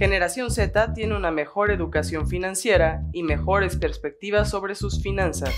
Generación Z tiene una mejor educación financiera y mejores perspectivas sobre sus finanzas.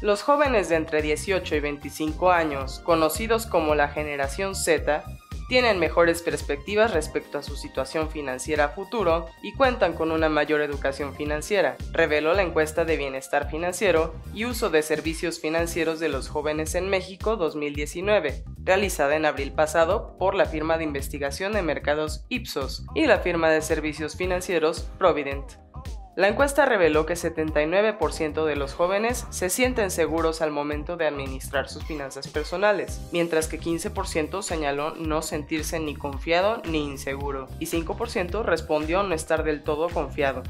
Los jóvenes de entre 18 y 25 años, conocidos como la Generación Z, tienen mejores perspectivas respecto a su situación financiera a futuro y cuentan con una mayor educación financiera, reveló la encuesta de Bienestar Financiero y Uso de Servicios Financieros de los Jóvenes en México 2019, realizada en abril pasado por la firma de investigación de mercados Ipsos y la firma de servicios financieros Provident. La encuesta reveló que 79% de los jóvenes se sienten seguros al momento de administrar sus finanzas personales, mientras que 15% señaló no sentirse ni confiado ni inseguro, y 5% respondió no estar del todo confiado.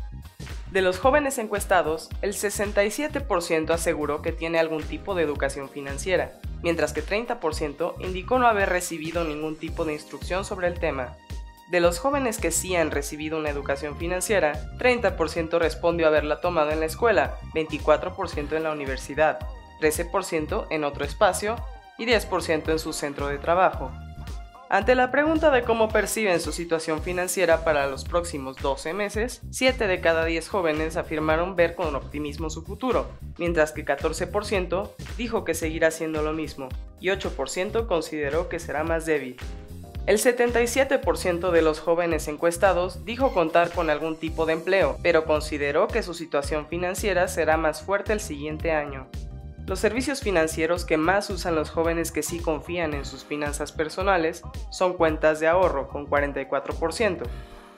De los jóvenes encuestados, el 67% aseguró que tiene algún tipo de educación financiera, mientras que 30% indicó no haber recibido ningún tipo de instrucción sobre el tema. De los jóvenes que sí han recibido una educación financiera, 30% respondió haberla tomado en la escuela, 24% en la universidad, 13% en otro espacio y 10% en su centro de trabajo. Ante la pregunta de cómo perciben su situación financiera para los próximos 12 meses, 7 de cada 10 jóvenes afirmaron ver con optimismo su futuro, mientras que 14% dijo que seguirá haciendo lo mismo y 8% consideró que será más débil. El 77% de los jóvenes encuestados dijo contar con algún tipo de empleo, pero consideró que su situación financiera será más fuerte el siguiente año. Los servicios financieros que más usan los jóvenes que sí confían en sus finanzas personales son cuentas de ahorro con 44%,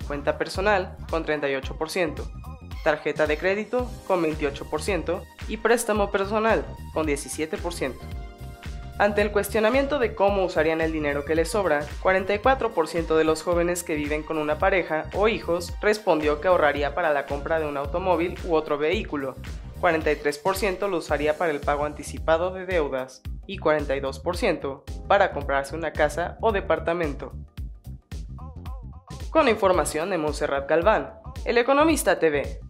cuenta personal con 38%, tarjeta de crédito con 28% y préstamo personal con 17%. Ante el cuestionamiento de cómo usarían el dinero que les sobra, 44% de los jóvenes que viven con una pareja o hijos respondió que ahorraría para la compra de un automóvil u otro vehículo, 43% lo usaría para el pago anticipado de deudas y 42% para comprarse una casa o departamento. Con información de Montserrat Galván, El Economista TV.